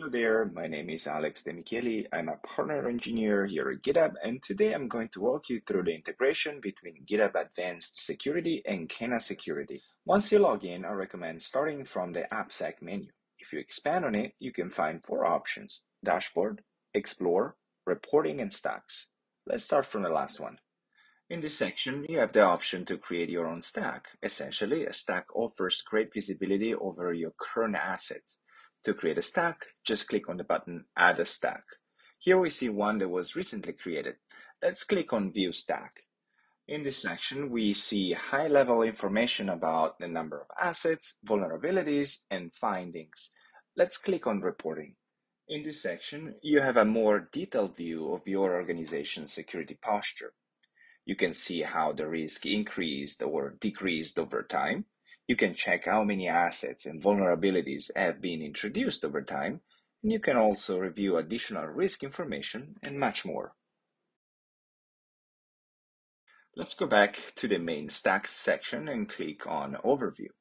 Hello there, my name is Alex De Micheli. I'm a partner engineer here at GitHub, and today I'm going to walk you through the integration between GitHub Advanced Security and Kenna Security. Once you log in, I recommend starting from the AppSec menu. If you expand on it, you can find four options: Dashboard, Explore, Reporting, and Stacks. Let's start from the last one. In this section, you have the option to create your own stack. Essentially, a stack offers great visibility over your current assets. To create a stack, just click on the button Add a Stack. Here we see one that was recently created. Let's click on View Stack. In this section, we see high-level information about the number of assets, vulnerabilities, and findings. Let's click on Reporting. In this section, you have a more detailed view of your organization's security posture. You can see how the risk increased or decreased over time. You can check how many assets and vulnerabilities have been introduced over time, and you can also review additional risk information and much more. Let's go back to the main Stacks section and click on Overview.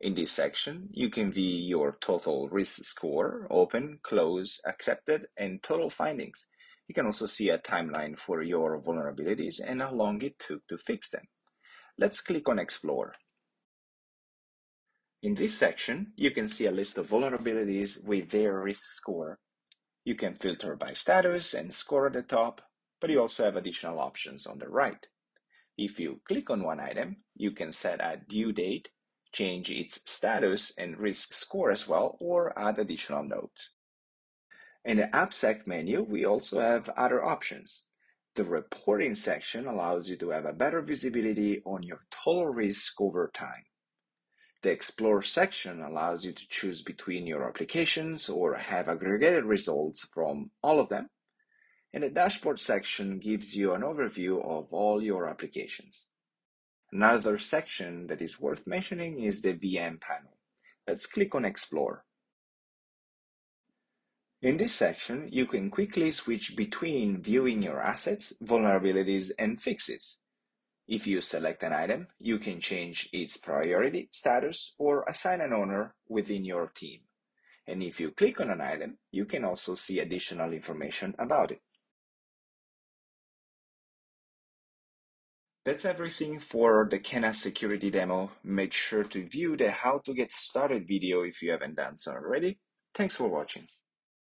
In this section, you can view your total risk score, open, close, accepted, and total findings. You can also see a timeline for your vulnerabilities and how long it took to fix them. Let's click on Explore. In this section, you can see a list of vulnerabilities with their risk score. You can filter by status and score at the top, but you also have additional options on the right. If you click on one item, you can set a due date, change its status and risk score as well, or add additional notes. In the AppSec menu, we also have other options. The Reporting section allows you to have a better visibility on your total risk over time. The Explore section allows you to choose between your applications or have aggregated results from all of them. And the Dashboard section gives you an overview of all your applications. Another section that is worth mentioning is the VM panel. Let's click on Explore. In this section, you can quickly switch between viewing your assets, vulnerabilities, and fixes. If you select an item, you can change its priority, status, or assign an owner within your team. And if you click on an item, you can also see additional information about it. That's everything for the Kenna Security demo. Make sure to view the How to Get Started video if you haven't done so already. Thanks for watching.